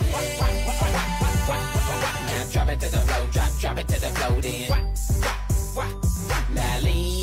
Now drop it to the flow, drop it to the flow then. Now lean.